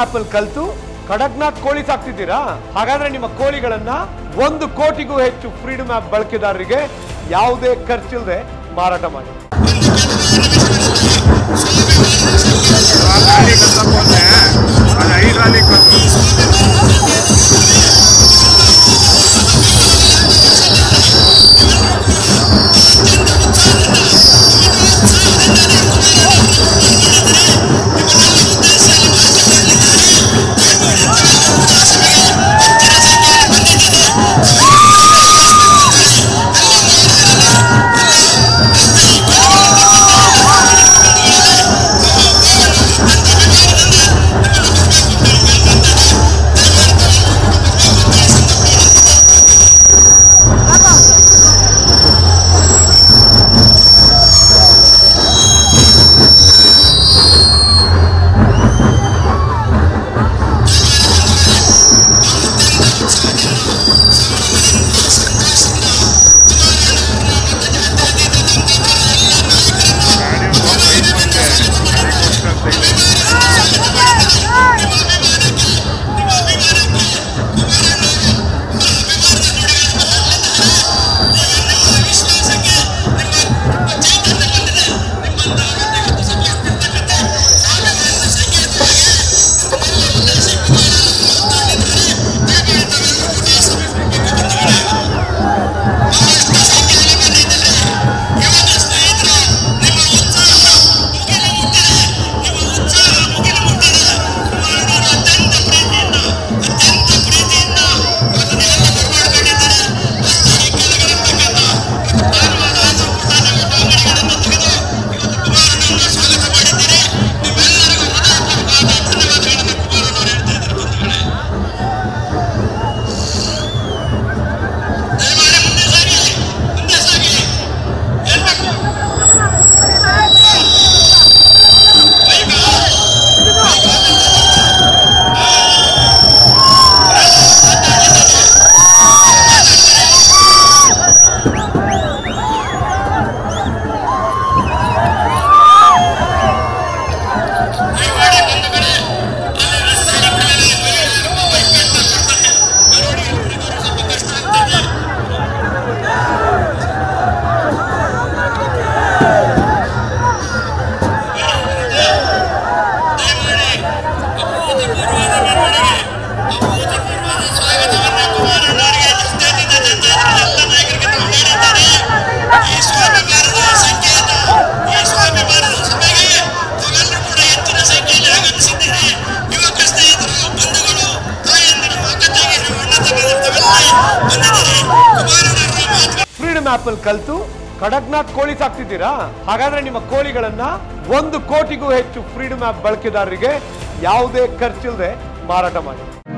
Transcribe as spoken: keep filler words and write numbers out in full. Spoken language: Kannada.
ಆಪಲ್ ಕಲ್ತು ಕಡಕ್ನಾಥ್ ಕೋಳಿ ಸಾಕ್ತಿದ್ದೀರಾ ಹಾಗಾದ್ರೆ ನಿಮ್ಮ ಕೋಳಿಗಳನ್ನ ಒಂದು ಕೋಟಿಗೂ ಹೆಚ್ಚು ಫ್ರೀಡಮ್ ಆಪ್ ಬಳಕೆದಾರರಿಗೆ ಯಾವುದೇ ಖರ್ಚಿಲ್ಲದೆ ಮಾರಾಟ ಮಾಡಿ ಆಪಲ್ ಕಲ್ತು ಕಡಕ್ನಾಥ್ ಕೋಳಿ ಸಾಕ್ತಿದ್ದೀರಾ ಹಾಗಾದ್ರೆ ನಿಮ್ಮ ಕೋಳಿಗಳನ್ನ ಒಂದು ಕೋಟಿಗೂ ಹೆಚ್ಚು ಫ್ರೀಡಮ್ ಆಪ್ ಬಳಕೆದಾರರಿಗೆ ಯಾವುದೇ ಖರ್ಚಿಲ್ಲದೆ ಮಾರಾಟ ಮಾಡಿ.